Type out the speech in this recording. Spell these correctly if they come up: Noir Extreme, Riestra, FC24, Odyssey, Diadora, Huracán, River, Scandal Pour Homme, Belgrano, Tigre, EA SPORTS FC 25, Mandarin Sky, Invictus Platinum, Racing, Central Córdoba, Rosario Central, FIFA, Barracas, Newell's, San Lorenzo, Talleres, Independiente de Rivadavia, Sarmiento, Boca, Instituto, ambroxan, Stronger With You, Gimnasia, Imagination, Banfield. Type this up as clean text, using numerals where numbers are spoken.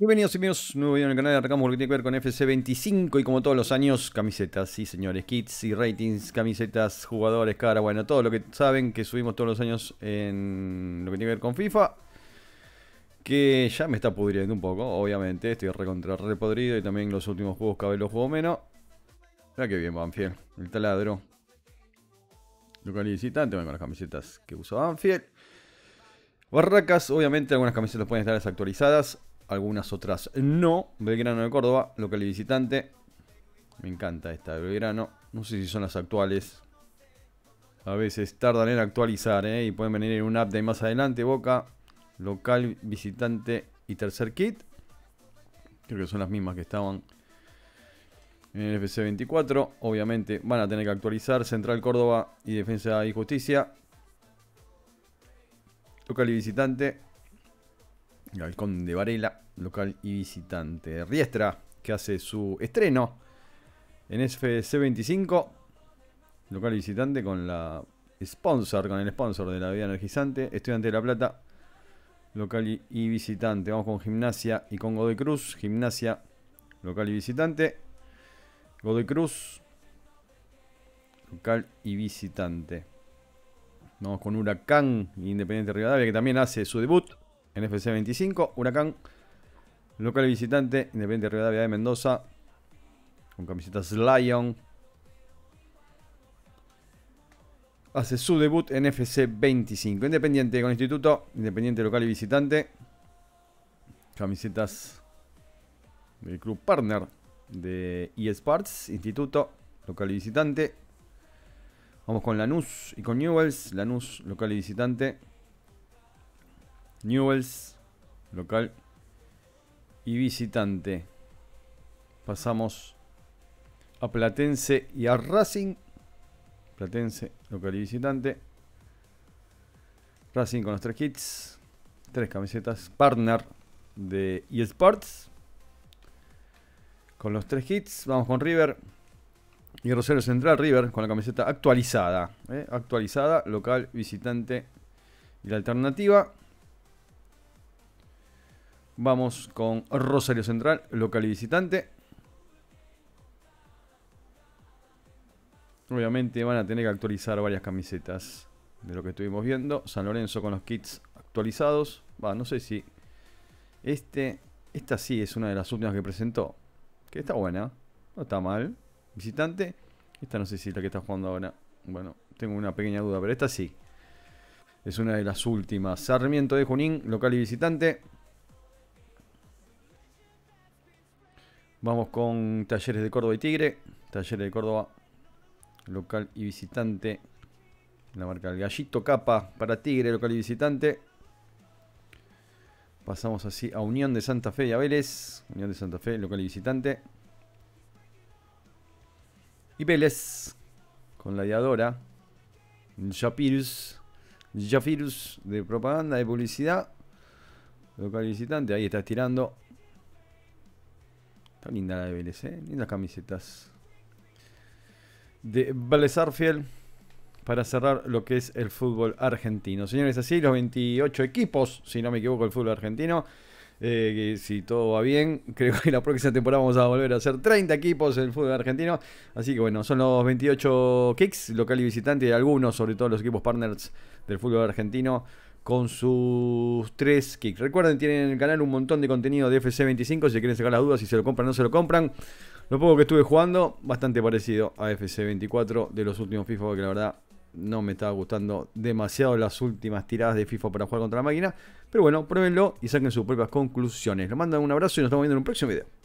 Bienvenidos y bienvenidos, nuevo video en el canal. Arrancamos lo que tiene que ver con FC25 y como todos los años, camisetas, sí señores, kits y ratings, camisetas, jugadores, cara, bueno, todo lo que saben que subimos todos los años en lo que tiene que ver con FIFA, que ya me está pudriendo un poco, obviamente, estoy recontra repodrido y también los últimos juegos cada vez los juego menos. Mirá que bien Banfield, el taladro. Local y visitante, van con las camisetas que usa Banfield. Barracas, obviamente algunas camisetas pueden estar desactualizadas. Algunas otras no. Belgrano de Córdoba, local y visitante. Me encanta esta de Belgrano. No sé si son las actuales. A veces tardan en actualizar, ¿eh? Y pueden venir en un update más adelante. Boca, local, visitante y tercer kit. Creo que son las mismas que estaban en el FC24. Obviamente van a tener que actualizar. Central Córdoba y Defensa y Justicia. Local y visitante. Halcón de Varela, local y visitante. Riestra, que hace su estreno en FC25, local y visitante con la sponsor, con el sponsor de la vida energizante. Estudiante de La Plata, local y visitante. Vamos con Gimnasia y con Godoy Cruz. Gimnasia, local y visitante. Godoy Cruz, local y visitante. Vamos con Huracán y Independiente de Rivadavia, que también hace su debut en FC25, Huracán, local y visitante, Independiente de Rivadavia de Mendoza, con camisetas Lion. Hace su debut en FC25. Independiente con Instituto, Independiente local y visitante. Camisetas del club partner de EA SPORTS, Instituto, local y visitante. Vamos con Lanús y con Newell's. Lanús, local y visitante. Newell's, local y visitante. Pasamos a Platense y a Racing. Platense, local y visitante. Racing con los tres kits. Tres camisetas partner de EA Sports. Con los tres kits. Vamos con River y Rosario Central. River con la camiseta actualizada. Actualizada, local, visitante y la alternativa. Vamos con Rosario Central, local y visitante. Obviamente van a tener que actualizar varias camisetas de lo que estuvimos viendo. San Lorenzo con los kits actualizados. Va, no sé si... Esta sí es una de las últimas que presentó. Que está buena. No está mal. Visitante. Esta no sé si es la que está jugando ahora. Bueno, tengo una pequeña duda, pero esta sí. Es una de las últimas. Sarmiento de Junín, local y visitante. Vamos con Talleres de Córdoba y Tigre. Talleres de Córdoba, local y visitante. La marca El Gallito Capa para Tigre, local y visitante. Pasamos así a Unión de Santa Fe y a Vélez. Unión de Santa Fe, local y visitante. Y Vélez con la Diadora. Jafirus de propaganda, de publicidad. Local y visitante, ahí está estirando. Está linda la de Vélez, ¿eh? Lindas camisetas. De Vélez Arfiel. Para cerrar lo que es el fútbol argentino. Señores, así los 28 equipos, si no me equivoco, el fútbol argentino. Si todo va bien, creo que la próxima temporada vamos a volver a hacer 30 equipos en el fútbol argentino. Así que bueno, son los 28 kicks, local y visitante, y algunos, sobre todo los equipos partners del fútbol argentino, con sus 3 kicks. Recuerden, tienen en el canal un montón de contenido de FC25. Si quieren sacar las dudas, si se lo compran o no se lo compran. Lo poco que estuve jugando, bastante parecido a FC24 de los últimos FIFA, porque la verdad no me estaba gustando demasiado las últimas tiradas de FIFA para jugar contra la máquina. Pero bueno, pruébenlo y saquen sus propias conclusiones. Les mando un abrazo y nos estamos viendo en un próximo video.